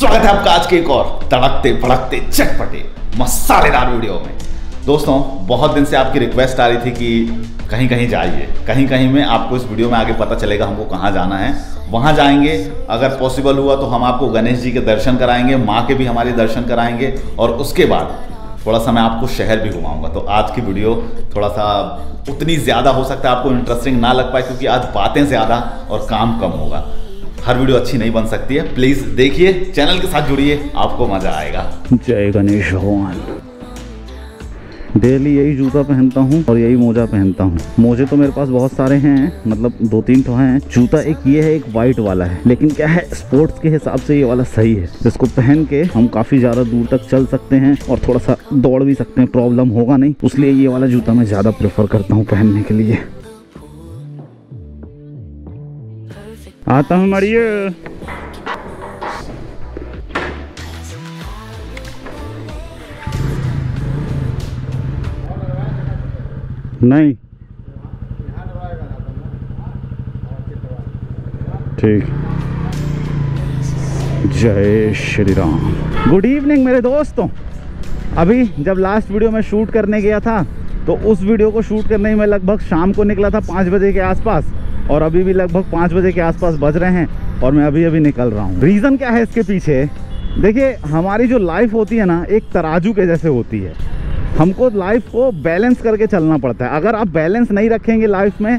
स्वागत है आपका आज के एक और तड़कते भड़कते चटपटे मसालेदार वीडियो में। दोस्तों, बहुत दिन से आपकी रिक्वेस्ट आ रही थी कि कहीं कहीं जाइए, कहीं कहीं में आपको इस वीडियो में आगे पता चलेगा हमको कहाँ जाना है, वहाँ जाएंगे। अगर पॉसिबल हुआ तो हम आपको गणेश जी के दर्शन कराएंगे, माँ के भी हमारे दर्शन कराएंगे और उसके बाद थोड़ा सा मैं आपको शहर भी घुमाऊंगा। तो आज की वीडियो थोड़ा सा उतनी ज़्यादा हो सकता है आपको इंटरेस्टिंग ना लग पाए, क्योंकि आज बातें ज़्यादा और काम कम होगा। हर वीडियो अच्छी नहीं बन सकती है, प्लीज़ देखिए, चैनल के साथ जुड़िए, आपको मज़ा आएगा। जय गणेश भगवान। डेली यही जूता पहनता हूँ और यही मोजा पहनता हूँ। मोजे तो मेरे पास बहुत सारे हैं, मतलब 2-3 तो हैं। जूता एक ये है, एक वाइट वाला है, लेकिन क्या है, स्पोर्ट्स के हिसाब से ये वाला सही है। इसको पहन के हम काफ़ी ज़्यादा दूर तक चल सकते हैं और थोड़ा सा दौड़ भी सकते हैं, प्रॉब्लम होगा नहीं। इसलिए ये वाला जूता मैं ज़्यादा प्रेफर करता हूँ पहनने के लिए। आता हूँ मरिए। नहीं, ठीक। जय श्री राम। गुड इवनिंग मेरे दोस्तों। अभी जब लास्ट वीडियो में शूट करने गया था तो उस वीडियो को शूट करने में लगभग शाम को निकला था 5 बजे के आसपास, और अभी भी लगभग 5 बजे के आसपास बज रहे हैं और मैं अभी अभी निकल रहा हूँ। रीज़न क्या है इसके पीछे, देखिए हमारी जो लाइफ होती है ना, एक तराजू के जैसे होती है। हमको लाइफ को बैलेंस करके चलना पड़ता है। अगर आप बैलेंस नहीं रखेंगे लाइफ में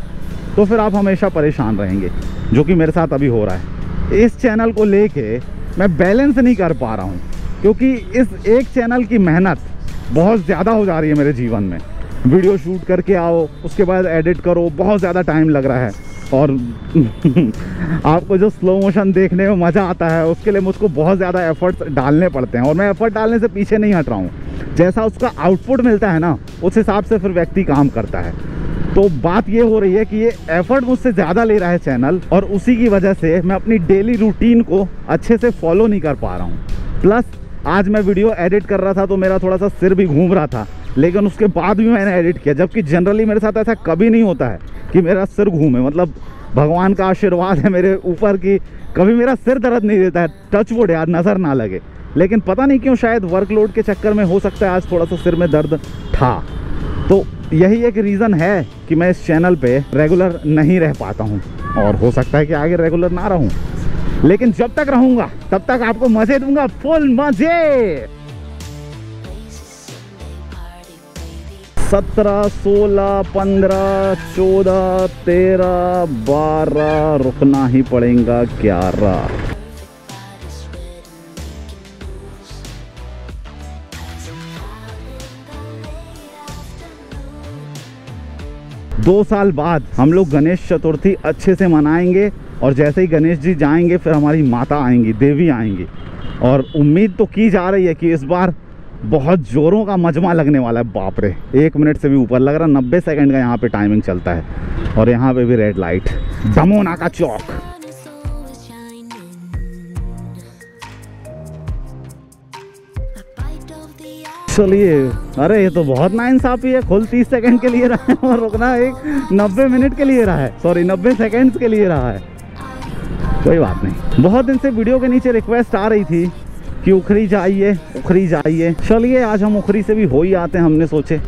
तो फिर आप हमेशा परेशान रहेंगे, जो कि मेरे साथ अभी हो रहा है। इस चैनल को लेके मैं बैलेंस नहीं कर पा रहा हूँ, क्योंकि इस एक चैनल की मेहनत बहुत ज़्यादा हो जा रही है मेरे जीवन में। वीडियो शूट करके आओ, उसके बाद एडिट करो, बहुत ज़्यादा टाइम लग रहा है। और आपको जो स्लो मोशन देखने में मज़ा आता है, उसके लिए मुझको बहुत ज़्यादा एफर्ट्स डालने पड़ते हैं और मैं एफर्ट डालने से पीछे नहीं हट रहा हूँ। जैसा उसका आउटपुट मिलता है ना, उस हिसाब से फिर व्यक्ति काम करता है। तो बात ये हो रही है कि ये एफर्ट मुझसे ज़्यादा ले रहा है चैनल, और उसी की वजह से मैं अपनी डेली रूटीन को अच्छे से फॉलो नहीं कर पा रहा हूँ। प्लस आज मैं वीडियो एडिट कर रहा था तो मेरा थोड़ा सा सिर भी घूम रहा था, लेकिन उसके बाद भी मैंने एडिट किया, जबकि जनरली मेरे साथ ऐसा कभी नहीं होता है कि मेरा सिर घूमे। मतलब भगवान का आशीर्वाद है मेरे ऊपर कि कभी मेरा सिर दर्द नहीं देता है, टच वुड यार, नज़र ना लगे। लेकिन पता नहीं क्यों, शायद वर्कलोड के चक्कर में हो सकता है आज थोड़ा सा सिर में दर्द था। तो यही एक रीज़न है कि मैं इस चैनल पे रेगुलर नहीं रह पाता हूँ, और हो सकता है कि आगे रेगुलर ना रहूँ। लेकिन जब तक रहूँगा तब तक आपको मज़े दूँगा, फुल मज़े। 17, 16, 15, 14, 13, 12, रुकना ही पड़ेगा 11। दो साल बाद हम लोग गणेश चतुर्थी अच्छे से मनाएंगे, और जैसे ही गणेश जी जाएंगे फिर हमारी माता आएंगी, देवी आएंगी। और उम्मीद तो की जा रही है कि इस बार बहुत जोरों का मजमा लगने वाला है। बाप रे, 1 मिनट से भी ऊपर लग रहा है। 90 सेकंड का यहाँ पे टाइमिंग चलता है, और यहाँ पे भी रेड लाइट। दमोना का चौक। चलिए, अरे ये तो बहुत नाइंसाफी है। खुल 30 सेकंड के लिए रहा है और रुकना एक 90 मिनट के लिए रहा है, सॉरी 90 सेकंड के लिए रहा है। कोई बात नहीं। बहुत दिन से वीडियो के नीचे रिक्वेस्ट आ रही थी कि उखरी जाइए, उखरी जाइए। चलिए आज हम उखरी से भी हो ही आते हैं, हमने सोचे।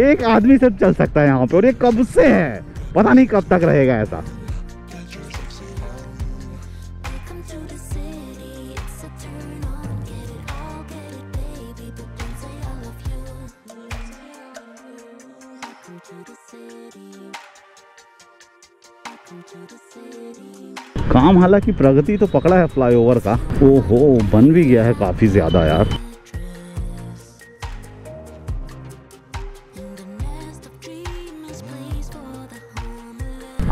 एक आदमी सिर्फ चल सकता है यहाँ पे, और ये कब से है पता नहीं, कब तक रहेगा ऐसा। काम हालांकि प्रगति तो पकड़ा है फ्लाईओवर का। ओहो, बन भी गया है काफी ज्यादा यार।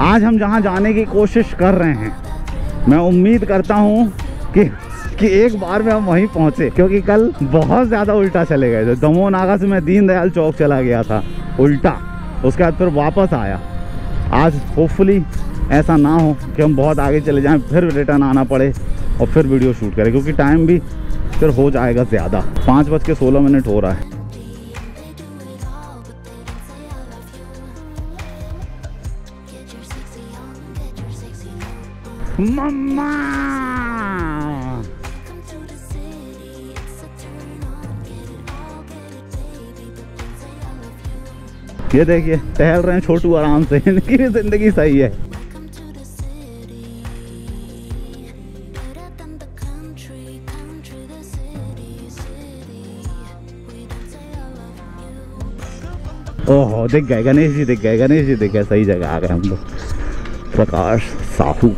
आज हम जहां जाने की कोशिश कर रहे हैं, मैं उम्मीद करता हूं कि एक बार में हम वहीं पहुंचे, क्योंकि कल बहुत ज्यादा उल्टा चले गए थे। दमो नागा से मैं दीनदयाल चौक चला गया था उल्टा, उसके बाद फिर वापस आया। आज होपफुली ऐसा ना हो कि हम बहुत आगे चले जाएं, फिर रिटर्न आना पड़े और फिर वीडियो शूट करें, क्योंकि टाइम भी फिर हो जाएगा ज़्यादा। 5:16 हो रहा है। मम्मा ये देखिए टहल रहे हैं छोटू आराम से, इनकी जिंदगी सही है। ओहो दिख गए गणेश जी, दिख गए गणेश जी, दिख गए। सही जगह आ गए हम लोग। प्रकाश साहू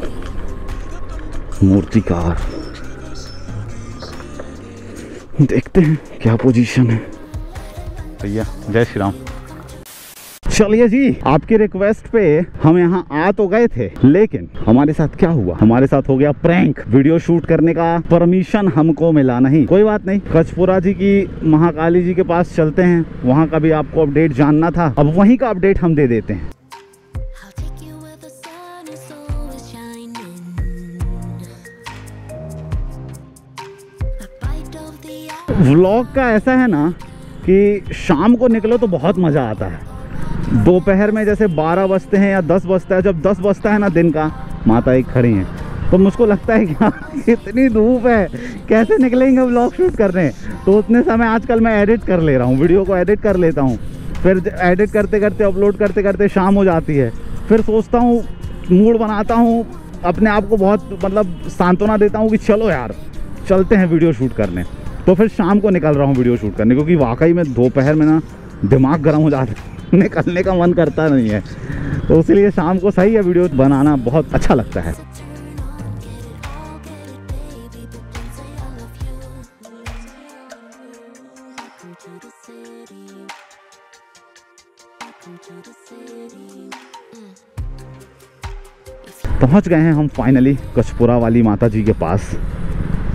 मूर्तिकार, देखते हैं क्या पोजीशन है। भैया जय श्री राम। चलिए जी, आपकी रिक्वेस्ट पे हम यहाँ आ तो गए थे, लेकिन हमारे साथ क्या हुआ, हमारे साथ हो गया प्रैंक। वीडियो शूट करने का परमिशन हमको मिला नहीं। कोई बात नहीं, कचपुरा जी की महाकाली जी के पास चलते हैं, वहाँ का भी आपको अपडेट जानना था, अब वहीं का अपडेट हम दे देते हैं। व्लॉग का ऐसा है ना कि शाम को निकलो तो बहुत मज़ा आता है। दोपहर में जैसे 12 बजते हैं या 10 बजता है, जब 10 बजता है ना दिन का, माता एक खड़ी हैं तो मुझको लगता है कि इतनी धूप है कैसे निकलेंगे व्लॉग शूट करने। तो उतने समय आजकल मैं एडिट कर ले रहा हूँ, वीडियो को एडिट कर लेता हूँ, फिर एडिट करते करते अपलोड करते करते शाम हो जाती है। फिर सोचता हूँ, मूड बनाता हूँ, अपने आप को बहुत मतलब सांत्वना देता हूँ कि चलो यार चलते हैं वीडियो शूट करने। तो फिर शाम को निकल रहा हूँ वीडियो शूट करने, क्योंकि वाकई में दोपहर में ना दिमाग गर्म हो जाता है, निकलने का मन करता नहीं है, तो इसलिए शाम को सही है वीडियो बनाना, बहुत अच्छा लगता है। पहुंच गए हैं हम फाइनली कचपुरा वाली माता जी के पास,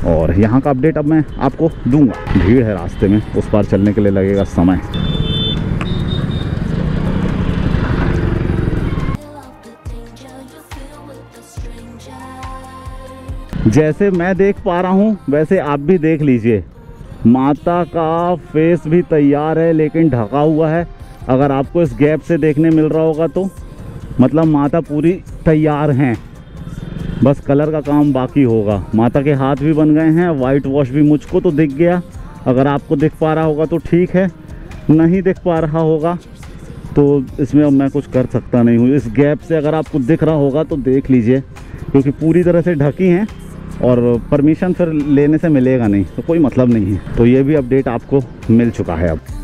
और यहाँ का अपडेट अब मैं आपको दूंगा। भीड़ है रास्ते में, उस पार चलने के लिए लगेगा समय। जैसे मैं देख पा रहा हूँ वैसे आप भी देख लीजिए, माता का फेस भी तैयार है लेकिन ढका हुआ है। अगर आपको इस गैप से देखने मिल रहा होगा तो मतलब माता पूरी तैयार हैं, बस कलर का काम बाकी होगा। माता के हाथ भी बन गए हैं, वाइट वॉश भी मुझको तो दिख गया। अगर आपको दिख पा रहा होगा तो ठीक है, नहीं दिख पा रहा होगा तो इसमें अब मैं कुछ कर सकता नहीं हूँ। इस गैप से अगर आपको दिख रहा होगा तो देख लीजिए, क्योंकि पूरी तरह से ढकी हैं और परमिशन फिर लेने से मिलेगा नहीं, तो कोई मतलब नहीं है। तो ये भी अपडेट आपको मिल चुका है अब।